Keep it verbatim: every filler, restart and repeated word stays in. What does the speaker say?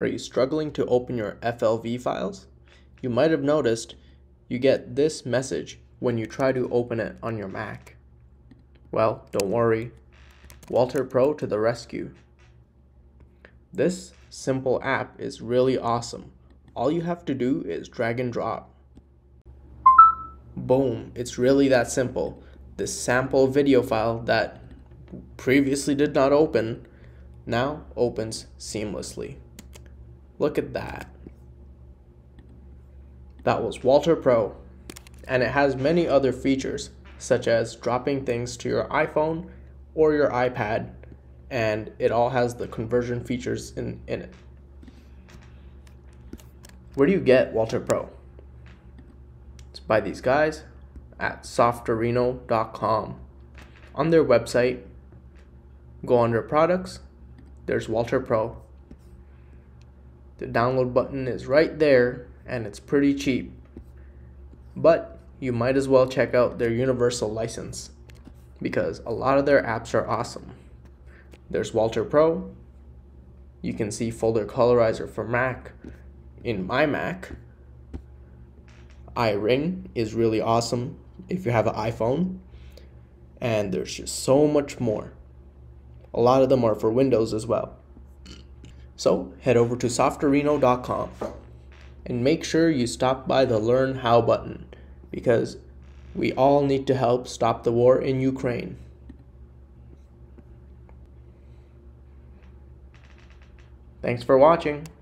Are you struggling to open your F L V files? You might have noticed you get this message when you try to open it on your Mac. Well, don't worry. W A L T R Pro to the rescue. This simple app is really awesome. All you have to do is drag and drop. Boom, it's really that simple. This sample video file that previously did not open now opens seamlessly. Look at that. That was W A L T R Pro, and it has many other features such as dropping things to your iPhone or your iPad, and it all has the conversion features in, in it. Where do you get W A L T R Pro? It's by these guys at softorino dot com. On their website, go under products, there's W A L T R Pro. The download button is right there and it's pretty cheap, but you might as well check out their universal license because a lot of their apps are awesome. There's W A L T R Pro. You can see Folder Colorizer for Mac in my Mac. iRing is really awesome if you have an iPhone. And there's just so much more. A lot of them are for Windows as well. So head over to softorino dot com and make sure you stop by the Learn How button because we all need to help stop the war in Ukraine. Thanks for watching.